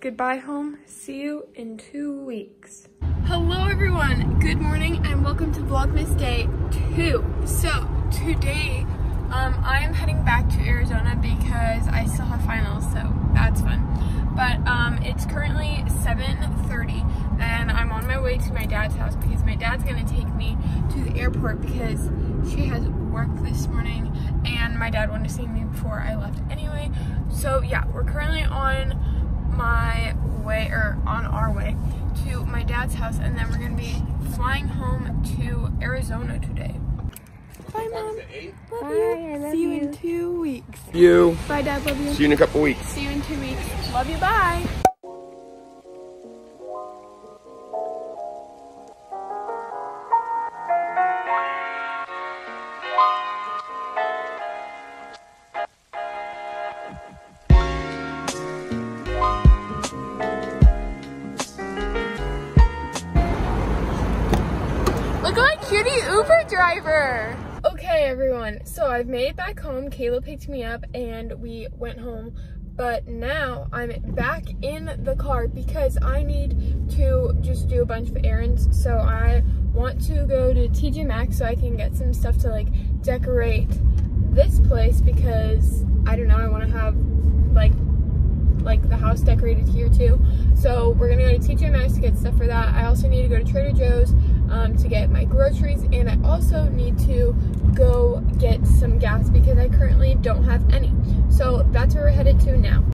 Goodbye, home. See you in 2 weeks. Hello, everyone. Good morning and welcome to Vlogmas Day 2. So, today, I am heading back to Arizona because I still have finals, so that's fun. But it's currently 7:30 and I'm on my way to my dad's house because my dad's going to take me to the airport because she has work this morning and my dad wanted to see me before I left anyway. So yeah, we're currently on my way, or on our way to my dad's house, and then we're going to be flying home to Arizona today. Bye, Mom. Love you. See you in 2 weeks. You. Bye, Dad. Love you. See you in a couple weeks. See you in 2 weeks. Love you. Bye. Look at my cutie Uber driver. Okay, everyone, so I've made it back home. Kayla picked me up and we went home, but now I'm back in the car because I need to just do a bunch of errands. So I want to go to TJ Maxx so I can get some stuff to like decorate this place because I don't know, I want to have like the house decorated here too. So we're gonna go to TJ Maxx to get stuff for that. I also need to go to Trader Joe's to get my groceries, and I also need to go get some gas because I currently don't have any. So that's where we're headed to now.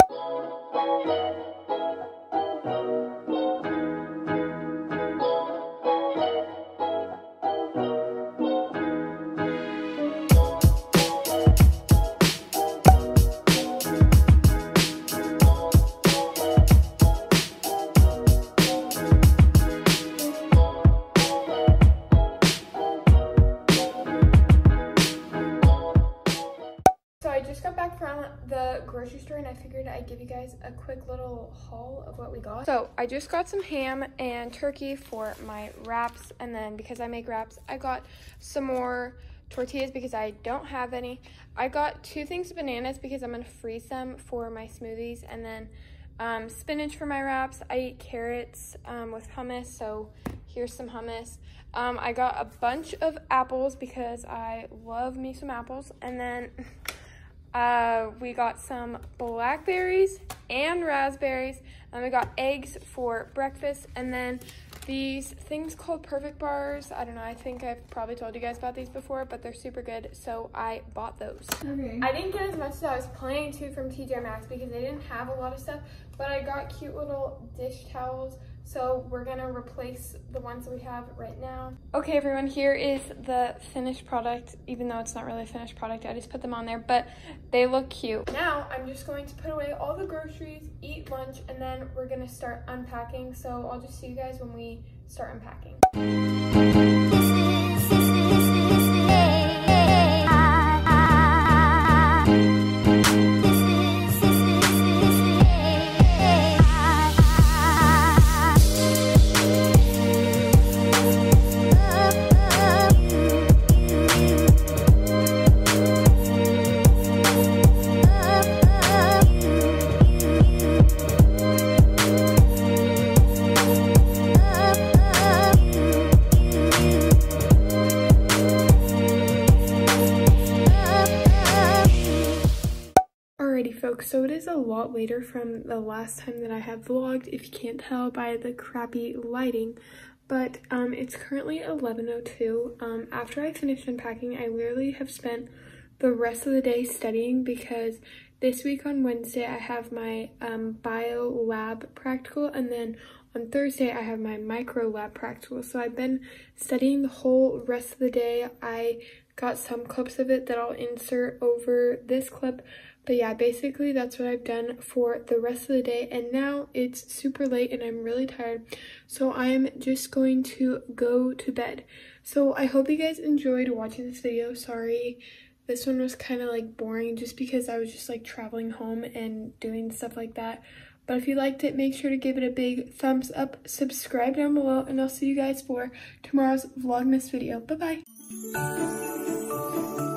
Grocery store, and I figured I'd give you guys a quick little haul of what we got. So I just got some ham and turkey for my wraps, and then because I make wraps I got some more tortillas because I don't have any. I got 2 things of bananas because I'm gonna freeze them for my smoothies, and then spinach for my wraps. I eat carrots with hummus, so here's some hummus. I got a bunch of apples because I love me some apples, and then we got some blackberries and raspberries, and we got eggs for breakfast, and then these things called Perfect Bars. I don't know, I think I've probably told you guys about these before, but they're super good, so I bought those. Okay. I didn't get as much as I was planning to from TJ Maxx because they didn't have a lot of stuff, but I got cute little dish towels, so we're gonna replace the ones we have right now. Okay, everyone, here is the finished product. Even though it's not really a finished product, I just put them on there, but they look cute. Now I'm just going to put away all the groceries, eat lunch, and then we're gonna start unpacking. So I'll just see you guys when we start unpacking. So it is a lot later from the last time that I have vlogged, if you can't tell by the crappy lighting, but it's currently 11:02. After I finished unpacking, I literally have spent the rest of the day studying because this week on Wednesday I have my bio lab practical, and then on Thursday I have my micro lab practical. So I've been studying the whole rest of the day. I got some clips of it that I'll insert over this clip. But yeah, basically that's what I've done for the rest of the day, and now it's super late and I'm really tired, so I'm just going to go to bed. So I hope you guys enjoyed watching this video. Sorry, this one was kind of like boring just because I was just like traveling home and doing stuff like that. But if you liked it, make sure to give it a big thumbs up, subscribe down below, and I'll see you guys for tomorrow's Vlogmas video. Bye-bye.